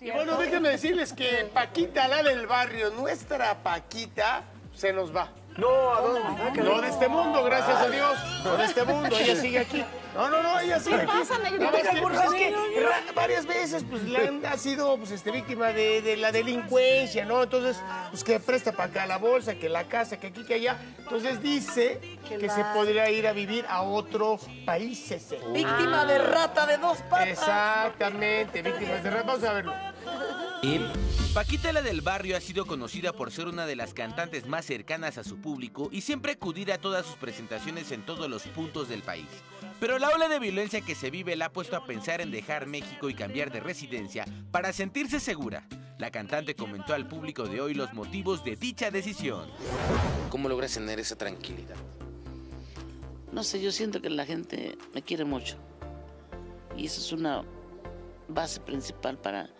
Y bueno, déjenme decirles que Paquita, la del barrio, nuestra Paquita, se nos va. No, ¿a dónde? No de este mundo, gracias a Dios. No de este mundo, ella sigue aquí. No, ella sigue aquí. Es que varias veces pues ha sido pues, víctima de la delincuencia, ¿no? Entonces, pues que presta para acá la bolsa, que la casa, que aquí, que allá. Entonces dice que se podría ir a vivir a otros países. Víctima de rata de dos patas. Exactamente, víctima de rata. Vamos a verlo. Paquita La del Barrio ha sido conocida por ser una de las cantantes más cercanas a su público y siempre acudir a todas sus presentaciones en todos los puntos del país. Pero la ola de violencia que se vive la ha puesto a pensar en dejar México y cambiar de residencia para sentirse segura. La cantante comentó al público de hoy los motivos de dicha decisión. ¿Cómo logras tener esa tranquilidad? No sé, yo siento que la gente me quiere mucho y eso es una base principal para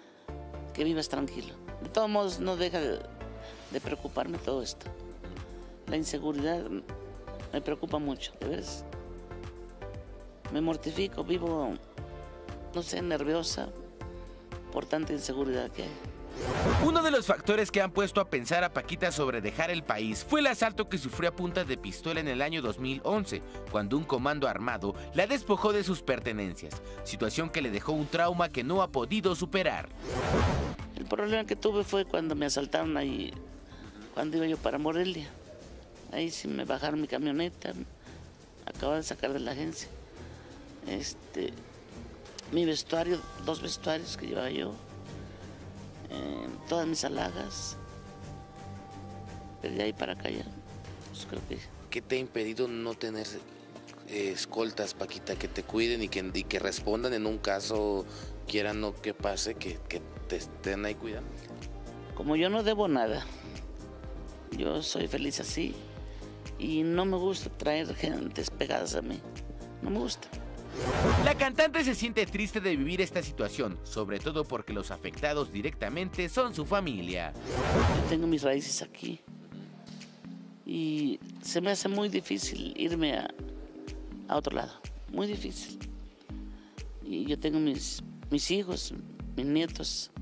que vivas tranquilo. De todos modos, no deja de preocuparme todo esto. La inseguridad me preocupa mucho, ¿ves? Me mortifico, vivo, no sé, nerviosa por tanta inseguridad que hay. Uno de los factores que han puesto a pensar a Paquita sobre dejar el país fue el asalto que sufrió a punta de pistola en el año 2011, cuando un comando armado la despojó de sus pertenencias, situación que le dejó un trauma que no ha podido superar. El problema que tuve fue cuando me asaltaron ahí, cuando iba yo para Morelia. Ahí sí me bajaron mi camioneta, me acababan de sacar de la agencia. Mi vestuario, dos vestuarios que llevaba yo, todas mis halagas, pero de ahí para acá ya, pues creo que... ¿Qué te ha impedido no tener escoltas, Paquita, que te cuiden y que respondan en un caso, quieran o que pase, que te estén ahí cuidando? Como yo no debo nada, yo soy feliz así y no me gusta traer gentes pegadas a mí, no me gusta. La cantante se siente triste de vivir esta situación, sobre todo porque los afectados directamente son su familia. Yo tengo mis raíces aquí y se me hace muy difícil irme a otro lado, muy difícil. Y yo tengo mis hijos, mis nietos,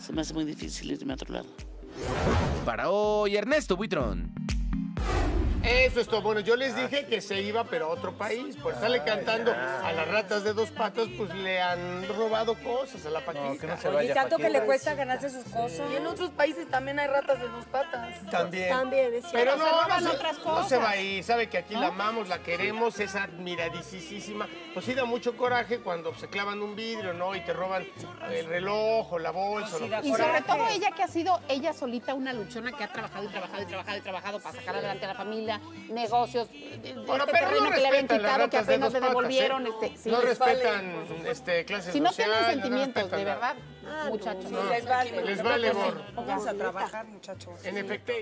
se me hace muy difícil irme a otro lado. Para hoy, Ernesto Buitrón. Eso es todo. Bueno, yo les dije que se iba, pero a otro país. Por estarle cantando a las ratas de dos patas, pues le han robado cosas a la Paquita. No, que no se vaya. Y tanto Paquita, que le cuesta ganarse sus cosas. Y en otros países también hay ratas de dos patas. También. Es cierto. Pero no se va a ir. Sabe que aquí la amamos, la queremos, es admiradísima. Pues sí da mucho coraje cuando se clavan un vidrio, ¿no? Y te roban el reloj o la bolsa. Sí, y sobre todo ella, que ha sido ella solita una luchona que ha trabajado para sacar adelante a la familia. Negocios, bueno, pero no que le habían quitado, que apenas le devolvieron. No respetan clases sociales. Si no tienen sentimientos, de verdad, muchachos. Les vale, amor. Pónganse a trabajar, muchachos. En efecto.